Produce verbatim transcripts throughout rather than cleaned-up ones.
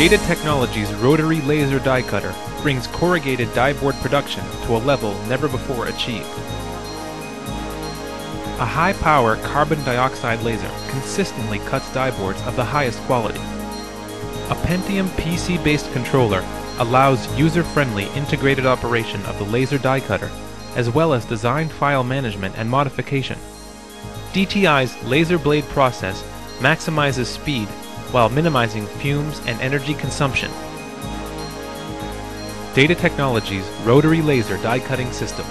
Data Technologies' rotary laser die cutter brings corrugated die board production to a level never before achieved. A high-power carbon dioxide laser consistently cuts die boards of the highest quality. A Pentium P C-based controller allows user-friendly integrated operation of the laser die cutter, as well as design file management and modification. D T I's laser blade process maximizes speed while minimizing fumes and energy consumption. Data Technologies' rotary laser die cutting system.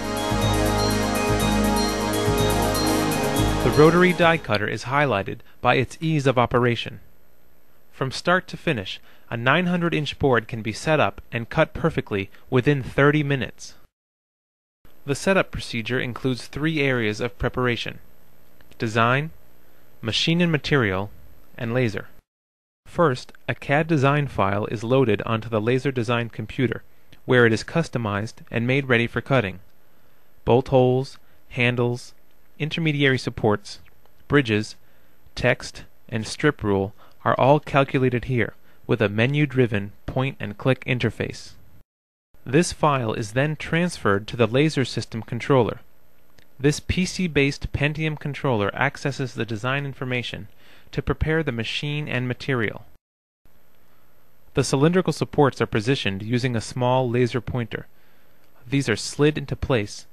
The rotary die cutter is highlighted by its ease of operation. From start to finish, a nine hundred inch board can be set up and cut perfectly within thirty minutes. The setup procedure includes three areas of preparation: design, machine and material, and laser. First, a C A D design file is loaded onto the laser design computer, where it is customized and made ready for cutting. Bolt holes, handles, intermediary supports, bridges, text, and strip rule are all calculated here with a menu-driven point-and-click interface. This file is then transferred to the laser system controller. This P C-based Pentium controller accesses the design information to prepare the machine and material. The cylindrical supports are positioned using a small laser pointer. These are slid into place,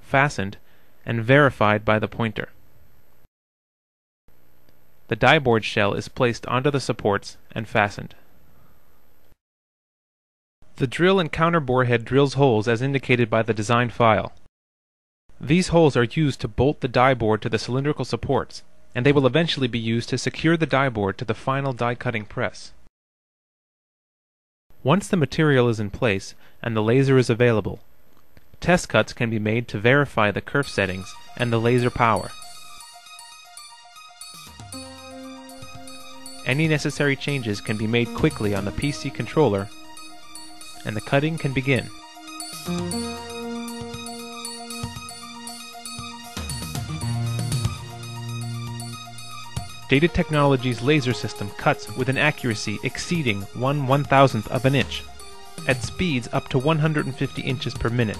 fastened, and verified by the pointer. The die board shell is placed onto the supports and fastened. The drill and counter borehead drills holes as indicated by the design file. These holes are used to bolt the die board to the cylindrical supports, and they will eventually be used to secure the die board to the final die cutting press. Once the material is in place and the laser is available, test cuts can be made to verify the kerf settings and the laser power. Any necessary changes can be made quickly on the P C controller, and the cutting can begin. Data Technologies' laser system cuts with an accuracy exceeding one one-thousandth of an inch, at speeds up to one hundred fifty inches per minute.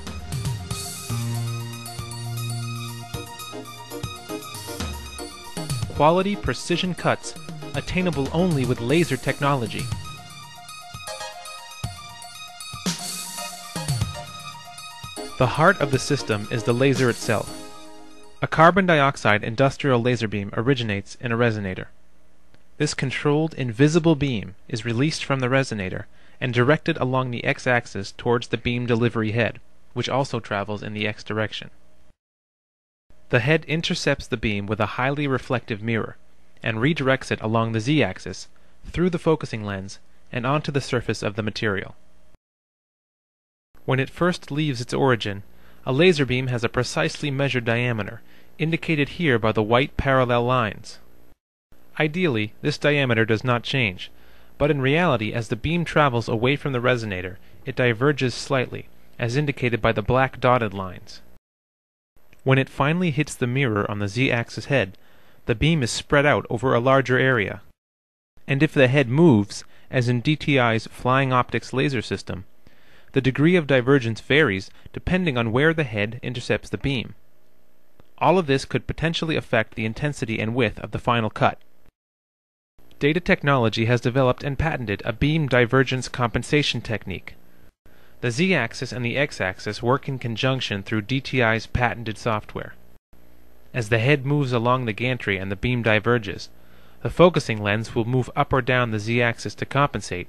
Quality precision cuts, attainable only with laser technology. The heart of the system is the laser itself. A carbon dioxide industrial laser beam originates in a resonator. This controlled invisible beam is released from the resonator and directed along the x-axis towards the beam delivery head, which also travels in the x direction. The head intercepts the beam with a highly reflective mirror and redirects it along the z-axis, through the focusing lens, and onto the surface of the material. When it first leaves its origin, a laser beam has a precisely measured diameter, indicated here by the white parallel lines. Ideally, this diameter does not change, but in reality, as the beam travels away from the resonator, it diverges slightly, as indicated by the black dotted lines. When it finally hits the mirror on the z-axis head, the beam is spread out over a larger area. And if the head moves, as in D T I's flying optics laser system, the degree of divergence varies depending on where the head intercepts the beam. All of this could potentially affect the intensity and width of the final cut. Data Technology has developed and patented a beam divergence compensation technique. The z-axis and the x-axis work in conjunction through D T I's patented software. As the head moves along the gantry and the beam diverges, the focusing lens will move up or down the z-axis to compensate,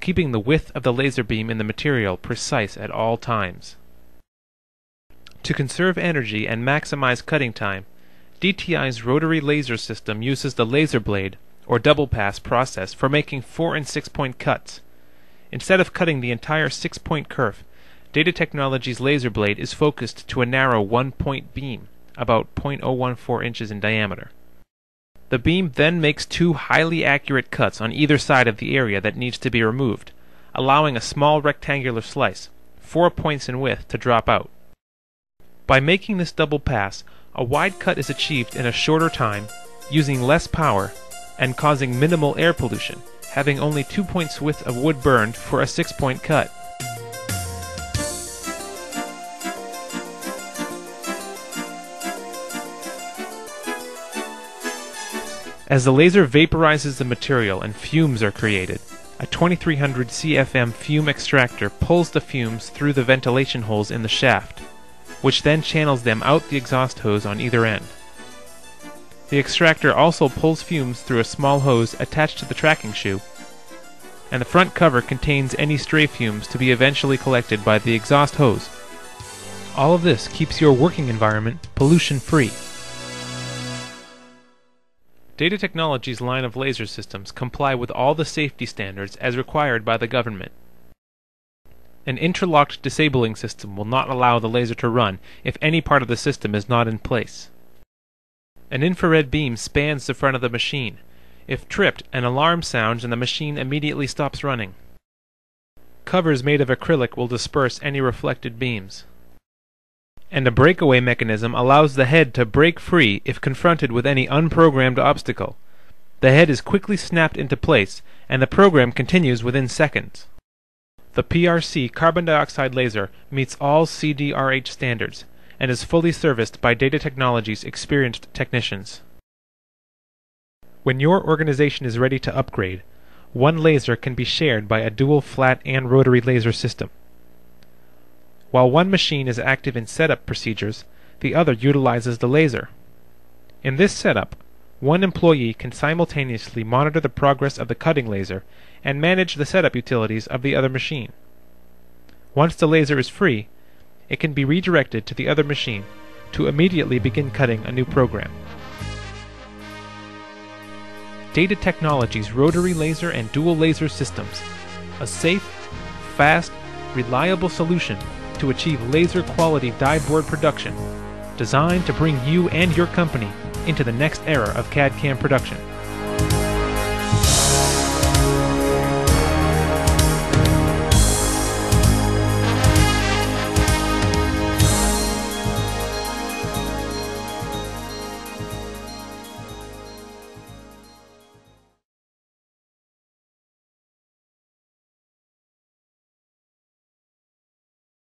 keeping the width of the laser beam in the material precise at all times. To conserve energy and maximize cutting time, D T I's rotary laser system uses the laser blade, or double pass, process for making four and six point cuts. Instead of cutting the entire six point kerf, Data Technologies' laser blade is focused to a narrow one point beam, about zero point zero one four inches in diameter. The beam then makes two highly accurate cuts on either side of the area that needs to be removed, allowing a small rectangular slice, four points in width, to drop out. By making this double pass, a wide cut is achieved in a shorter time, using less power, and causing minimal air pollution, having only two points width of wood burned for a six-point cut. As the laser vaporizes the material and fumes are created, a twenty-three hundred C F M fume extractor pulls the fumes through the ventilation holes in the shaft, which then channels them out the exhaust hose on either end. The extractor also pulls fumes through a small hose attached to the tracking shoe, and the front cover contains any stray fumes to be eventually collected by the exhaust hose. All of this keeps your working environment pollution-free. Data Technologies' line of laser systems comply with all the safety standards as required by the government. An interlocked disabling system will not allow the laser to run if any part of the system is not in place. An infrared beam spans the front of the machine. If tripped, an alarm sounds and the machine immediately stops running. Covers made of acrylic will disperse any reflected beams. And a breakaway mechanism allows the head to break free if confronted with any unprogrammed obstacle. The head is quickly snapped into place, and the program continues within seconds. The P R C carbon dioxide laser meets all C D R H standards, and is fully serviced by Data Technologies' experienced technicians. When your organization is ready to upgrade, one laser can be shared by a dual flat and rotary laser system. While one machine is active in setup procedures, the other utilizes the laser. In this setup, one employee can simultaneously monitor the progress of the cutting laser and manage the setup utilities of the other machine. Once the laser is free, it can be redirected to the other machine to immediately begin cutting a new program. Data Technologies' rotary laser and dual laser systems, a safe, fast, reliable solution to achieve laser quality die board production, designed to bring you and your company into the next era of C A D C A M production.